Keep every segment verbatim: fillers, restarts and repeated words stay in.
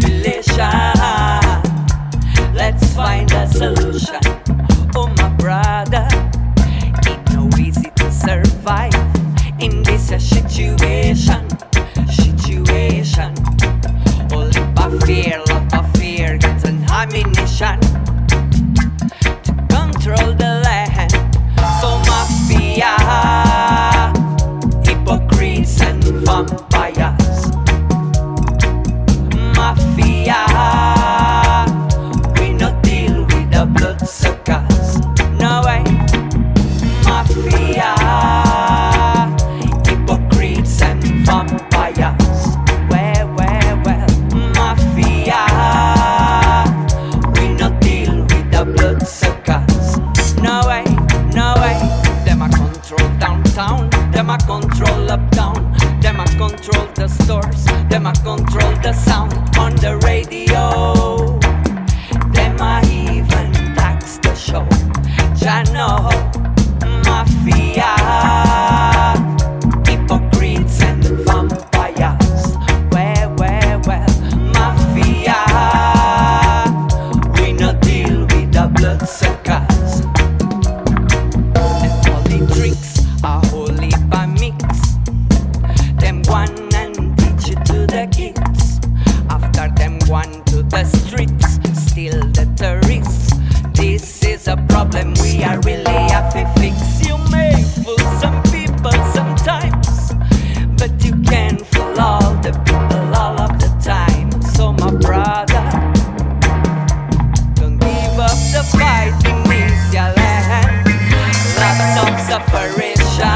tribulation. Let's find a solution. Oh my brother, it's no easy to survive in this situation. Situation. Oh, lot of fear, lot of fear gets an ammunition to control the land. So mafia, hypocrites and vampires. Mafia, we no deal with the bloodsuckers. No way. Mafia, hypocrites and vampires. Well, well, well. Mafia, we no deal with the bloodsuckers. No way, no way. Them a control downtown, them a control uptown, them a control the stores, them a control the sound on the radio. Them a even tax the show. Ja know, mafia, hypocrites and vampires. Well, well, well, mafia, we no deal with the bloodsuckers. And all the tricks are holy by mix. Them one and teach it to the kids. After them one to the streets, still the tourists. This is a problem we are really have to fix. You may fool some people sometimes, but you can fool all the people all of the time. So my brother, don't give up the fight in this your land. Lots of separation,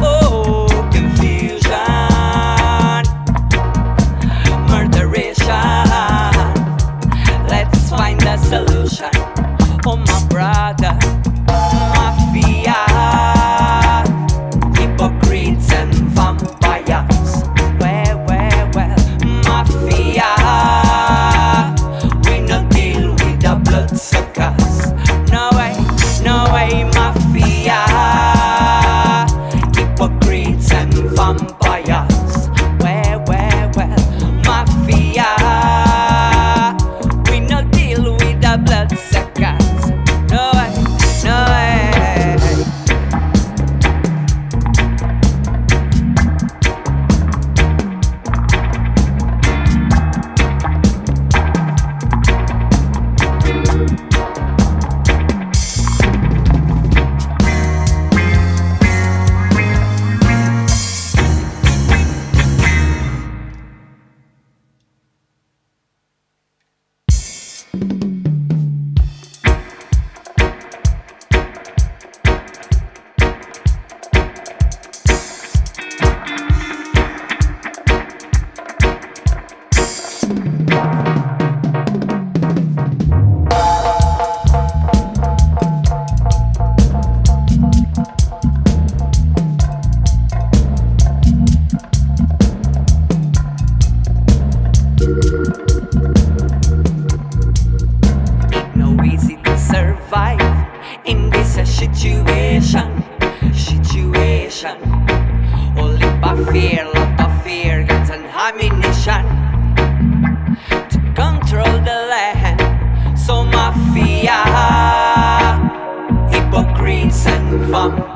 oh confusion, murderation. Let's find a solution. Oh my brother, mafia, hypocrites and vampires. Well, well, well, mafia, we no deal with the bloodsuckers. No way, no way, mafia, hypocrites and vampires. Well, well, well, mafia, we no deal with the bloodsuckers. No way, no way. In this situation, situation, only by fear, lot of fear gets an ammunition to control the land. So mafia, hypocrites and vampires.